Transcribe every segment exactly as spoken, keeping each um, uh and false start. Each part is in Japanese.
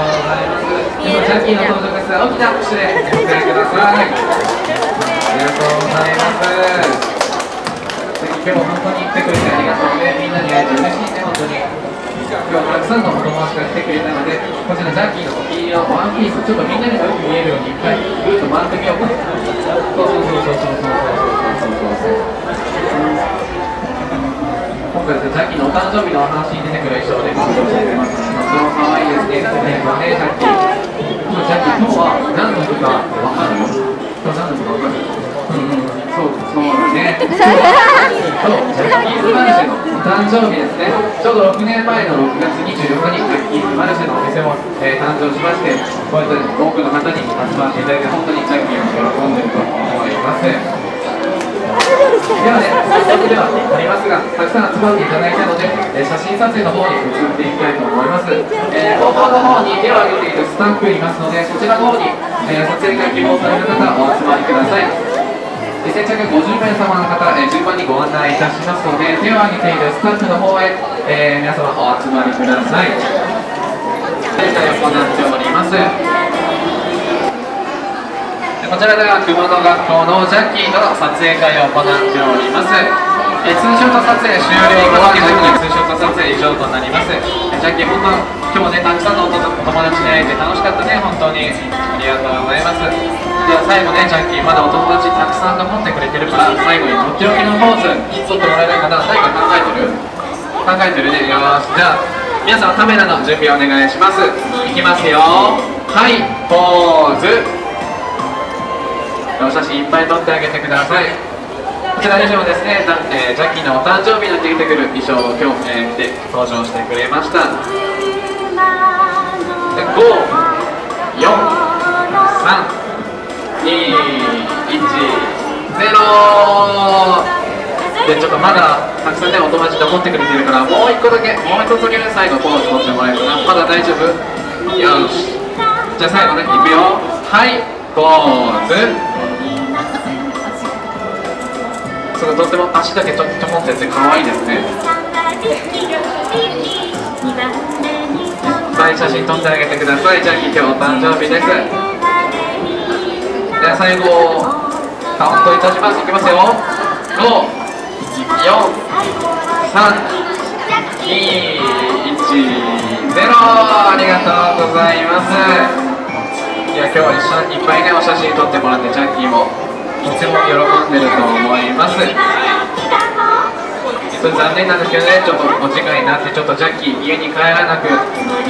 でもジャッキーの登場です。大きな拍手でお迎えください。ありがとうございます。今日本当に来てくれてありがとうね。みんなに会えて嬉しいね、本当に。今日はたくさんの子供たちが来てくれたので、こちらジャッキーのお気に入りのワンピース、ちょっとみんなによく見えるようにいっかいぐっと回ってみようか。そうそうそうそうそうそうそう。今回ですね、ジャッキーのお誕生日のお話に出てくる衣装でご紹介してます。とても可愛いですね。ね、まあね、ジャッキー。今ジャッキー、今日は何の日かわかるよ。今日何の日かわかる。うん、そう、そうだね。そう、ジャッキーズマルシェのお誕生日ですね。ちょうどろくねんまえのろくがつにじゅうよっかにジャッキーズマルシェのお店も、えー、誕生しまして、こうやって多くの方に集まっていただいて本当にジャッキーを喜んでいると思います。ではね、早速ではありますが、たくさん集まっていただいたので、えー、写真撮影の方に移っていきたいと思います。えー、後方の方に手を挙げているスタッフいますので、そちらの方に、えー、撮影が希望される方はお集まりください。えー、先着ごじゅうめいさまの方、えー、順番にご案内いたしますので、手を挙げているスタッフの方へ、えー、皆様お集まりください。現在行っております。こちらでは熊野学校のジャッキーとの撮影会を行っております。えツーショット撮影終了後のジャッキーツーショット撮影以上となります。えジャッキー、本当今日ね、たくさんのお友達に会えて楽しかったね、本当にありがとうございます。では最後ね、ジャッキーまだお友達たくさん残ってくれてるから、最後にとっておきのポーズ撮ってもらえない方は誰か考えてる考えてるね。よし、じゃあ皆さんカメラの準備お願いします。いきますよ。はい、ポーズ。お写真いっぱい撮ってあげてください。こちら以上ですね、えー、ジャッキーのお誕生日に出てくる衣装を今日、えー、着て登場してくれました。ご、よん、さん、に、いち、ゼロで、ちょっとまだたくさんね、お友達残ってくれてるから、もういっこだけ、もうひとつだけ最後ポーズ撮ってもらえるかな。まだ大丈夫？よし。じゃあ最後ね、いくよ。はい、ポーズ。とっても足だけちょっと持ってて可愛いですね。はい、写真撮ってあげてください。ジャッキー今日お誕生日です。では最後カウントいたします。いきますよ。ご、よん、さん、に、いち、ゼロ。ありがとうございます。いや、今日はいっぱいね、お写真撮ってもらって、ジャッキーもとても喜んでると思います。残念なんですけどね、ちょっとお時間になって、ちょっとジャッキー家に帰らなく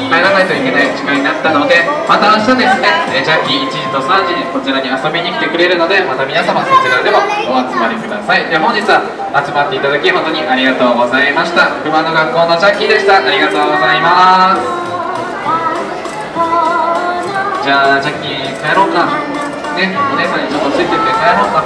帰らないといけない時間になったので、また明日ですね、ジャッキーいちじとさんじにこちらに遊びに来てくれるので、また皆様そちらでもお集まりください。では本日は集まっていただき本当にありがとうございました。熊野学校のジャッキーでした。ありがとうございます。じゃあジャッキー帰ろうかね、お姉さんにちょっとついてって帰ろうか。